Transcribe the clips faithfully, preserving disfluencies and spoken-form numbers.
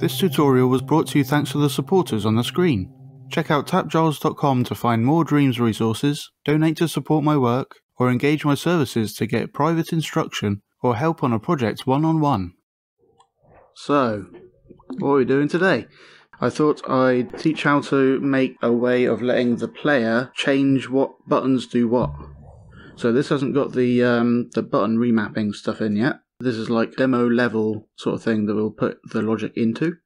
This tutorial was brought to you thanks to the supporters on the screen. Check out tap giles dot com to find more Dreams resources, donate to support my work, or engage my services to get private instruction or help on a project one-on-one. So, what are we doing today? I thought I'd teach how to make a way of letting the player change what buttons do what. So this hasn't got the, um, the button remapping stuff in yet. This is like demo level sort of thing that we'll put the logic into.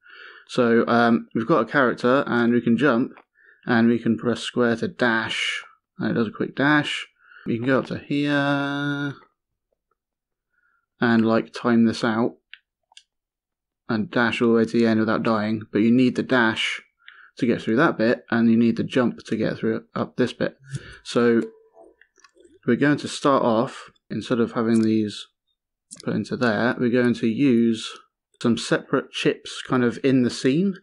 So um, we've got a character and we can jump and we can press square to dash and it does a quick dash. We can go up to here and like time this out and dash all the way to the end without dying, but you need the dash to get through that bit and you need the jump to get through up this bit. So we're going to start off, instead of having these put into there, we're going to use some separate chips kind of in the scene,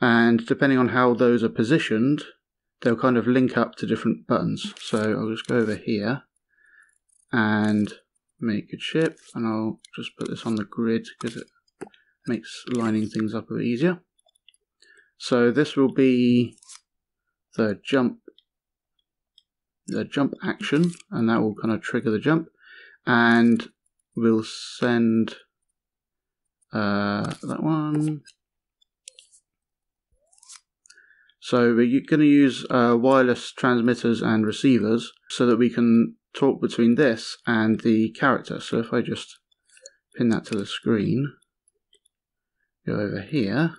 and depending on how those are positioned they'll kind of link up to different buttons. So I'll just go over here and make a chip, and I'll just put this on the grid because it makes lining things up a bit easier. So this will be the jump the jump action, and that will kind of trigger the jump, and we'll send uh, that one. So we're going to use uh, wireless transmitters and receivers so that we can talk between this and the character. So if I just pin that to the screen, go over here.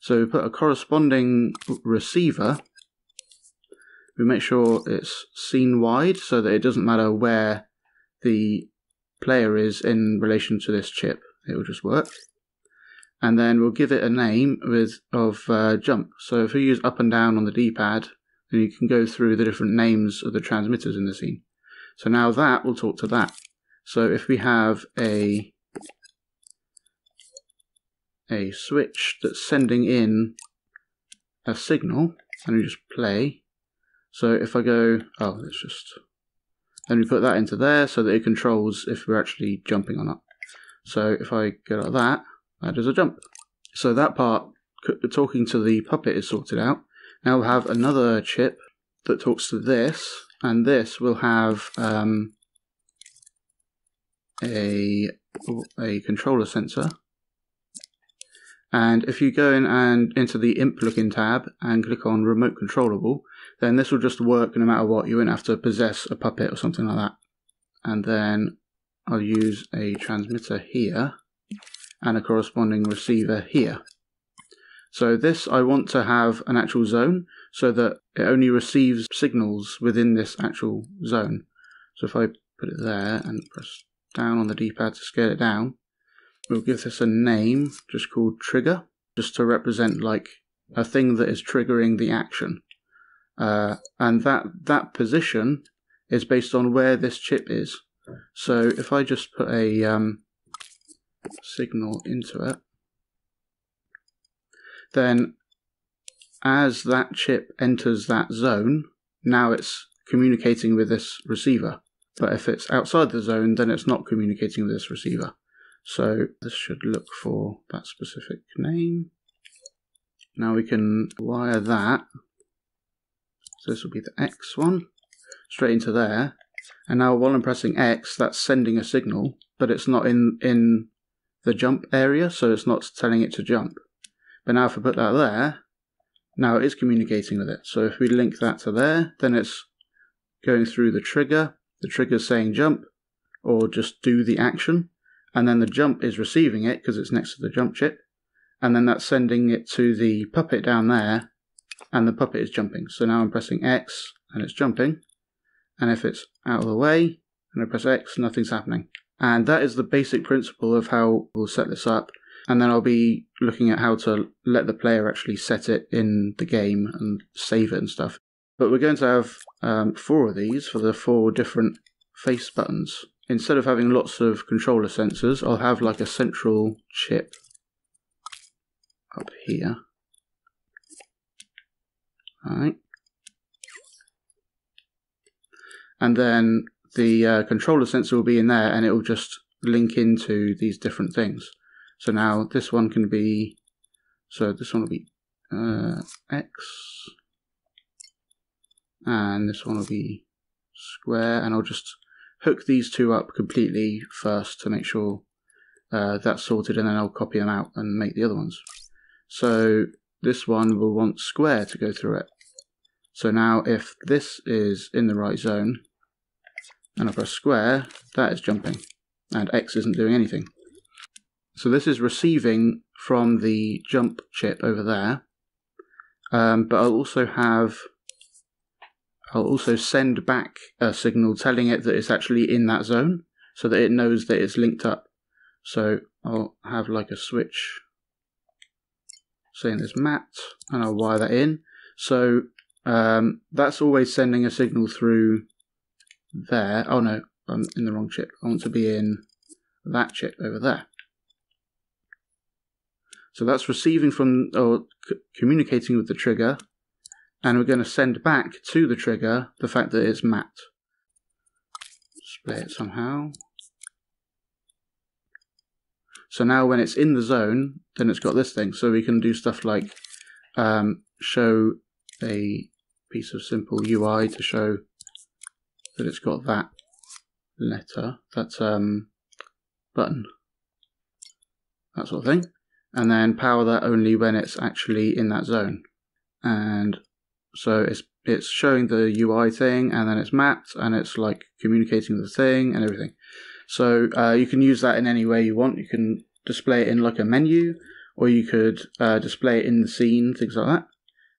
So we put a corresponding receiver. We make sure it's scene wide so that it doesn't matter where the player is in relation to this chip, it will just work. And then we'll give it a name with of uh, jump. So if we use up and down on the D-pad, then you can go through the different names of the transmitters in the scene. So now that will talk to that. So if we have a a switch that's sending in a signal, and we just play. So if I go, oh, let's just then we put that into there so that it controls if we're actually jumping or not. So if I go like that, that does a jump. So that part, talking to the puppet, is sorted out. Now we'll have another chip that talks to this, and this will have um, a, a controller sensor. And if you go in and into the imp looking tab and click on remote controllable, then this will just work no matter what. You won't have to possess a puppet or something like that. And then I'll use a transmitter here and a corresponding receiver here. So this, I want to have an actual zone so that it only receives signals within this actual zone. So if I put it there and press down on the D-pad to scale it down, we'll give this a name just called trigger, just to represent like a thing that is triggering the action. Uh, and that, that position is based on where this chip is. So if I just put a um, signal into it, then as that chip enters that zone, now it's communicating with this receiver. But if it's outside the zone, then it's not communicating with this receiver. So this should look for that specific name. Now we can wire that. So this will be the X one, straight into there. And now while I'm pressing X, that's sending a signal, but it's not in, in the jump area, so it's not telling it to jump. But now if I put that there, now it is communicating with it. So if we link that to there, then it's going through the trigger. The trigger's saying jump, or just do the action. And then the jump is receiving it because it's next to the jump chip, and then that's sending it to the puppet down there, and the puppet is jumping. So now I'm pressing X and it's jumping, and if it's out of the way and I press X, nothing's happening. And that is the basic principle of how we'll set this up, and then I'll be looking at how to let the player actually set it in the game and save it and stuff. But we're going to have um, four of these for the four different face buttons. Instead of having lots of controller sensors, I'll have like a central chip up here. All right. And then the uh, controller sensor will be in there, and it will just link into these different things. So now this one can be, so this one will be uh, X, and this one will be square, and I'll just hook these two up completely first to make sure uh, that's sorted, and then I'll copy them out and make the other ones. So this one will want square to go through it. So now if this is in the right zone, and I press square, that is jumping, and X isn't doing anything. So this is receiving from the jump chip over there, um, but I'll also have, I'll also send back a signal telling it that it's actually in that zone, so that it knows that it's linked up. So I'll have like a switch saying there's mapped, and I'll wire that in. So um, that's always sending a signal through there. Oh no, I'm in the wrong chip. I want to be in that chip over there. So that's receiving from, or c communicating with the trigger, and we're going to send back to the trigger the fact that it's mapped. Display it somehow. So now when it's in the zone, then it's got this thing. So we can do stuff like um, show a piece of simple U I to show that it's got that letter, that um, button, that sort of thing. And then power that only when it's actually in that zone. And so it's it's showing the U I thing, and then it's mapped, and it's like communicating with the thing and everything. So uh, you can use that in any way you want. You can display it in like a menu, or you could uh, display it in the scene, things like that.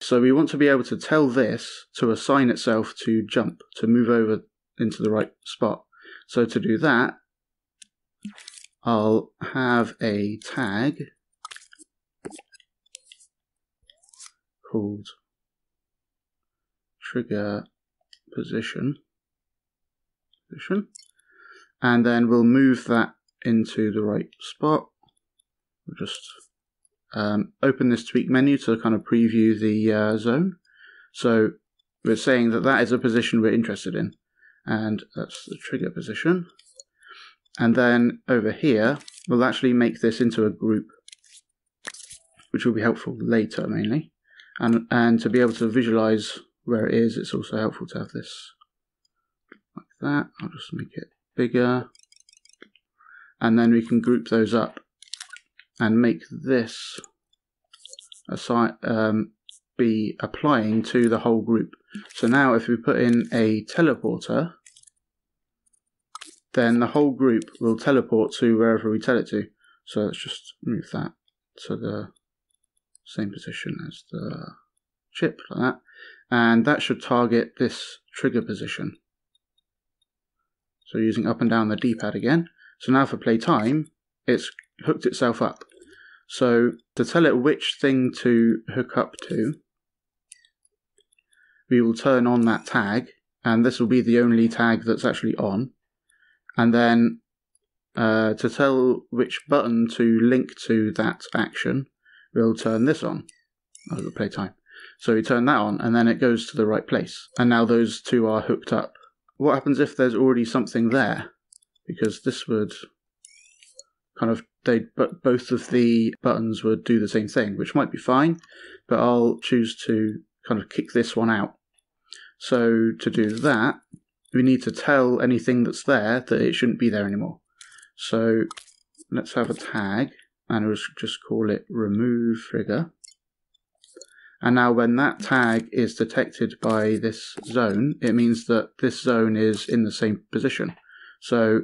So we want to be able to tell this to assign itself to jump, to move over into the right spot. So to do that, I'll have a tag called trigger position, position, and then we'll move that into the right spot. We'll just um, open this tweak menu to kind of preview the uh, zone. So we're saying that that is a position we're interested in, and that's the trigger position. And then over here, we'll actually make this into a group, which will be helpful later mainly. And, and to be able to visualize where it is, it's also helpful to have this like that. I'll just make it bigger. And then we can group those up and make this aside, um, be applying to the whole group. So now if we put in a teleporter, then the whole group will teleport to wherever we tell it to. So let's just move that to the same position as the chip, like that, and that should target this trigger position. So using up and down the D-pad again. So now for playtime, it's hooked itself up. So to tell it which thing to hook up to, we will turn on that tag, and this will be the only tag that's actually on. And then uh, to tell which button to link to that action, we'll turn this on over playtime. So we turn that on, and then it goes to the right place. And now those two are hooked up. What happens if there's already something there? Because this would kind of, they, but both of the buttons would do the same thing, which might be fine, but I'll choose to kind of kick this one out. So to do that, we need to tell anything that's there that it shouldn't be there anymore. So let's have a tag, and we'll just call it remove trigger. And now when that tag is detected by this zone, it means that this zone is in the same position. So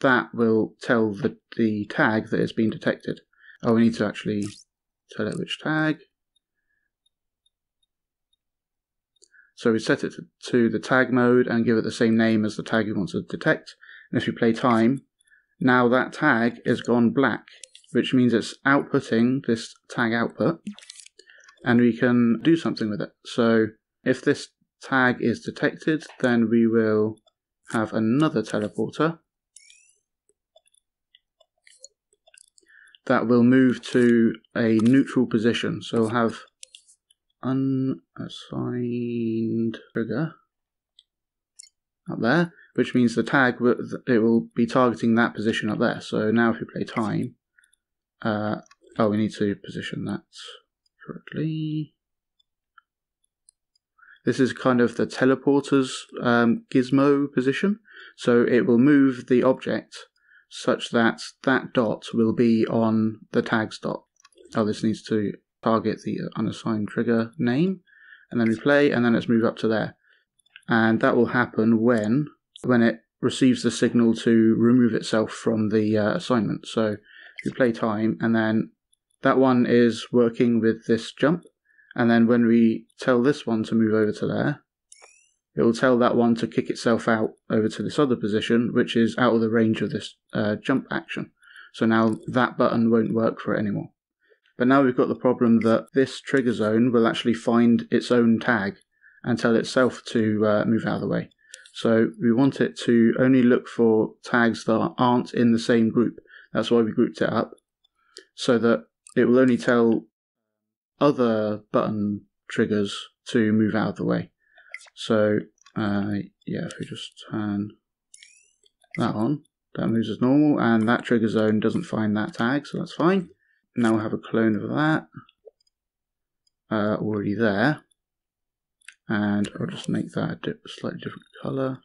that will tell the, the tag that it's been detected. Oh, we need to actually tell it which tag. So we set it to the tag mode and give it the same name as the tag we want to detect. And if we play time, now that tag has gone black, which means it's outputting this tag output, and we can do something with it. So if this tag is detected, then we will have another teleporter that will move to a neutral position. So we'll have unassigned trigger up there, which means the tag, it will be targeting that position up there. So now if we play time, uh, oh, we need to position that correctly. This is kind of the teleporter's um, gizmo position. So it will move the object such that that dot will be on the tag's dot. Oh, this needs to target the unassigned trigger name. And then we play, and then let's move up to there. And that will happen when when it receives the signal to remove itself from the uh, assignment. So we play time, and then that one is working with this jump. And then when we tell this one to move over to there, it will tell that one to kick itself out over to this other position, which is out of the range of this uh, jump action. So now that button won't work for it anymore. But now we've got the problem that this trigger zone will actually find its own tag and tell itself to uh, move out of the way. So we want it to only look for tags that aren't in the same group. That's why we grouped it up, so that it will only tell other button triggers to move out of the way. So uh, yeah, if we just turn that on, that moves as normal, and that trigger zone doesn't find that tag, so that's fine. Now we'll have a clone of that uh, already there, and I'll just make that a slightly different color.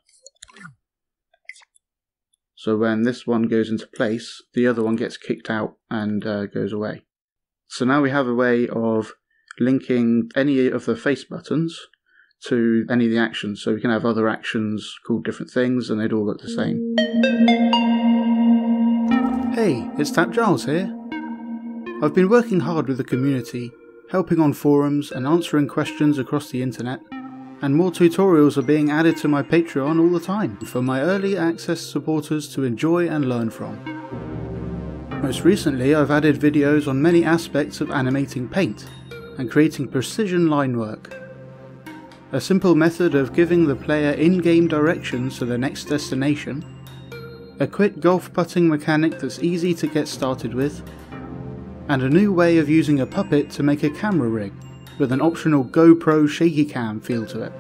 So when this one goes into place, the other one gets kicked out and uh, goes away. So now we have a way of linking any of the face buttons to any of the actions. So we can have other actions called different things, and they'd all look the same. Hey, it's TAPgiles here. I've been working hard with the community, helping on forums and answering questions across the internet, and more tutorials are being added to my Patreon all the time for my early access supporters to enjoy and learn from. Most recently, I've added videos on many aspects of animating paint and creating precision line work. A simple method of giving the player in-game directions to their next destination, a quick golf putting mechanic that's easy to get started with, and a new way of using a puppet to make a camera rig, with an optional GoPro shaky cam feel to it.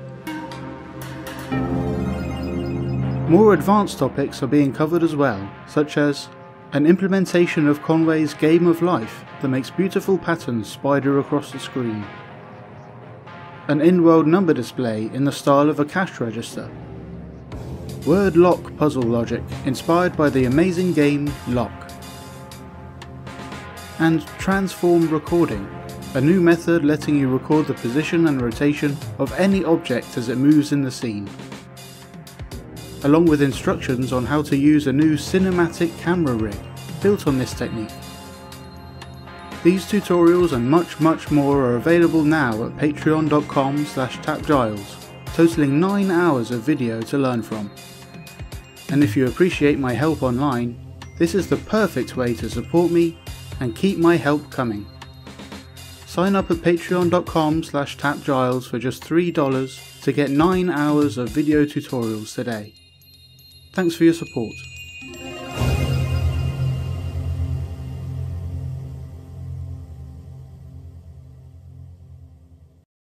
More advanced topics are being covered as well, such as an implementation of Conway's Game of Life that makes beautiful patterns spider across the screen, an in-world number display in the style of a cash register, word lock puzzle logic inspired by the amazing game Lock, and transform recording, a new method letting you record the position and rotation of any object as it moves in the scene, along with instructions on how to use a new cinematic camera rig built on this technique. These tutorials and much much more are available now at patreon dot com slash tapgiles, totaling nine hours of video to learn from. And if you appreciate my help online, this is the perfect way to support me and keep my help coming. Sign up at patreon dot com slash tapgiles for just three dollars to get nine hours of video tutorials today. Thanks for your support.